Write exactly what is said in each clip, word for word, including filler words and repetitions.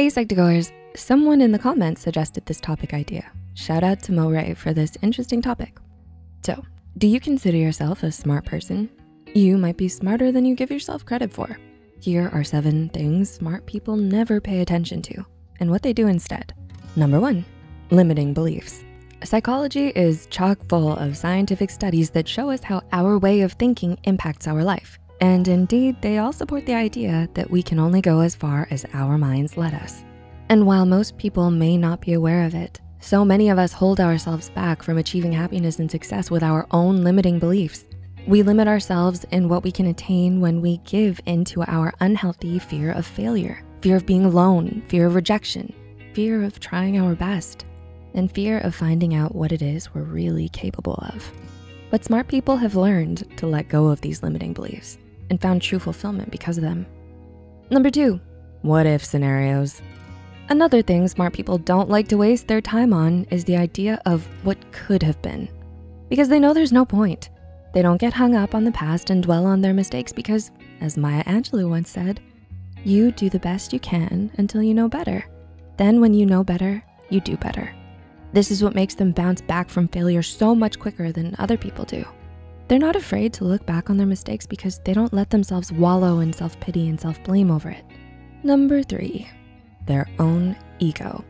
Hey Psych two Goers, someone in the comments suggested this topic idea. Shout out to Mo Ray for this interesting topic. So, do you consider yourself a smart person? You might be smarter than you give yourself credit for. Here are seven things smart people never pay attention to and what they do instead. Number one, limiting beliefs. Psychology is chock full of scientific studies that show us how our way of thinking impacts our life. And indeed, they all support the idea that we can only go as far as our minds let us. And while most people may not be aware of it, so many of us hold ourselves back from achieving happiness and success with our own limiting beliefs. We limit ourselves in what we can attain when we give into our unhealthy fear of failure, fear of being alone, fear of rejection, fear of trying our best, and fear of finding out what it is we're really capable of. But smart people have learned to let go of these limiting beliefs and found true fulfillment because of them. Number two, what if scenarios. Another thing smart people don't like to waste their time on is the idea of what could have been, because they know there's no point. They don't get hung up on the past and dwell on their mistakes because, as Maya Angelou once said, you do the best you can until you know better. Then when you know better, you do better. This is what makes them bounce back from failure so much quicker than other people do. They're not afraid to look back on their mistakes because they don't let themselves wallow in self-pity and self-blame over it. Number three, their own ego.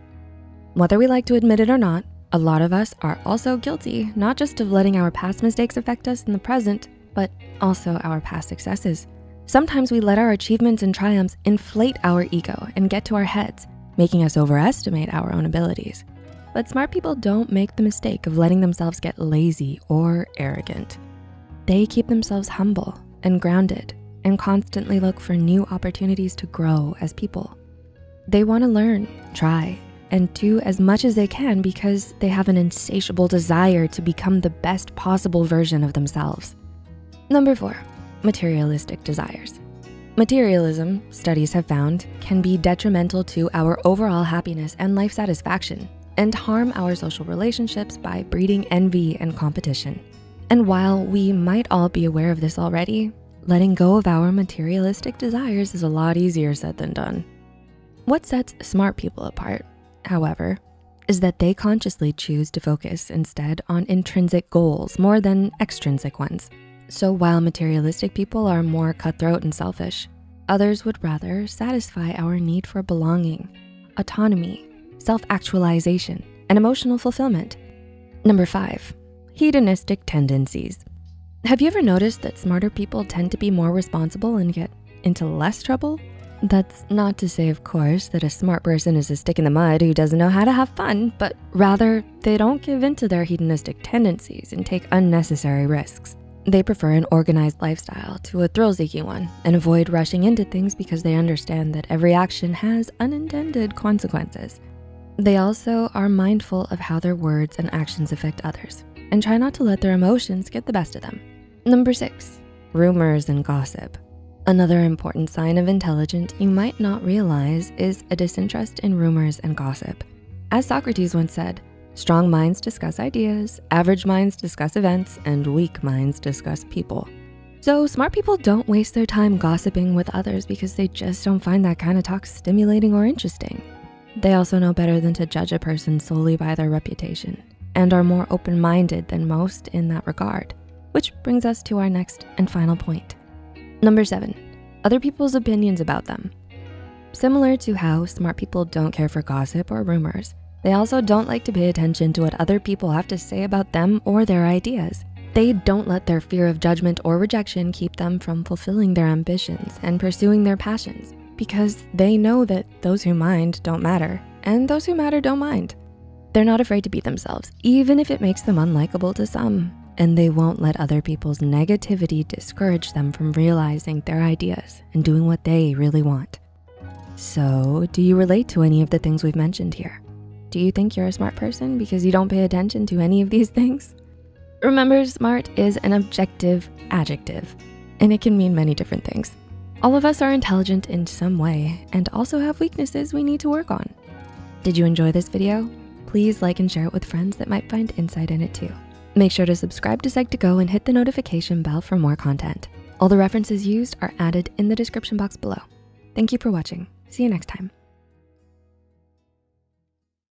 Whether we like to admit it or not, a lot of us are also guilty, not just of letting our past mistakes affect us in the present, but also our past successes. Sometimes we let our achievements and triumphs inflate our ego and get to our heads, making us overestimate our own abilities. But smart people don't make the mistake of letting themselves get lazy or arrogant. They keep themselves humble and grounded and constantly look for new opportunities to grow as people. They wanna learn, try, and do as much as they can because they have an insatiable desire to become the best possible version of themselves. Number four, materialistic desires. Materialism, studies have found, can be detrimental to our overall happiness and life satisfaction, and harm our social relationships by breeding envy and competition. And while we might all be aware of this already, letting go of our materialistic desires is a lot easier said than done. What sets smart people apart, however, is that they consciously choose to focus instead on intrinsic goals more than extrinsic ones. So while materialistic people are more cutthroat and selfish, others would rather satisfy our need for belonging, autonomy, self-actualization, and emotional fulfillment. Number five, hedonistic tendencies. Have you ever noticed that smarter people tend to be more responsible and get into less trouble? That's not to say, of course, that a smart person is a stick in the mud who doesn't know how to have fun, but rather they don't give in to their hedonistic tendencies and take unnecessary risks. They prefer an organized lifestyle to a thrill-seeking one and avoid rushing into things because they understand that every action has unintended consequences. They also are mindful of how their words and actions affect others and try not to let their emotions get the best of them. Number six, rumors and gossip. Another important sign of intelligence you might not realize is a disinterest in rumors and gossip. As Socrates once said, strong minds discuss ideas, average minds discuss events, and weak minds discuss people. So smart people don't waste their time gossiping with others because they just don't find that kind of talk stimulating or interesting. They also know better than to judge a person solely by their reputation and are more open-minded than most in that regard, which brings us to our next and final point. Number seven, other people's opinions about them. Similar to how smart people don't care for gossip or rumors, they also don't like to pay attention to what other people have to say about them or their ideas. They don't let their fear of judgment or rejection keep them from fulfilling their ambitions and pursuing their passions because they know that those who mind don't matter and those who matter don't mind. They're not afraid to be themselves, even if it makes them unlikable to some. And they won't let other people's negativity discourage them from realizing their ideas and doing what they really want. So, do you relate to any of the things we've mentioned here? Do you think you're a smart person because you don't pay attention to any of these things? Remember, smart is an objective adjective, and it can mean many different things. All of us are intelligent in some way and also have weaknesses we need to work on. Did you enjoy this video? Please like and share it with friends that might find insight in it too. Make sure to subscribe to Psych two Go and hit the notification bell for more content. All the references used are added in the description box below. Thank you for watching. See you next time.